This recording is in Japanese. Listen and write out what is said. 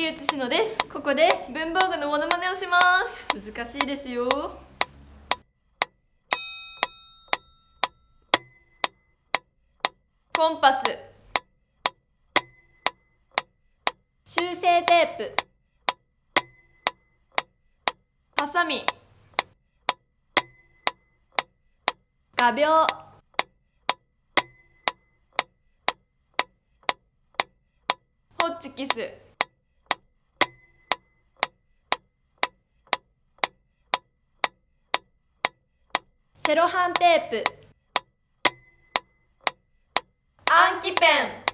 竹内志乃です。ここです。文房具のモノマネをします。難しいですよ。コンパス、修正テープ、ハサミ、画鋲、ホッチキス、セロハンテープ、暗記ペン。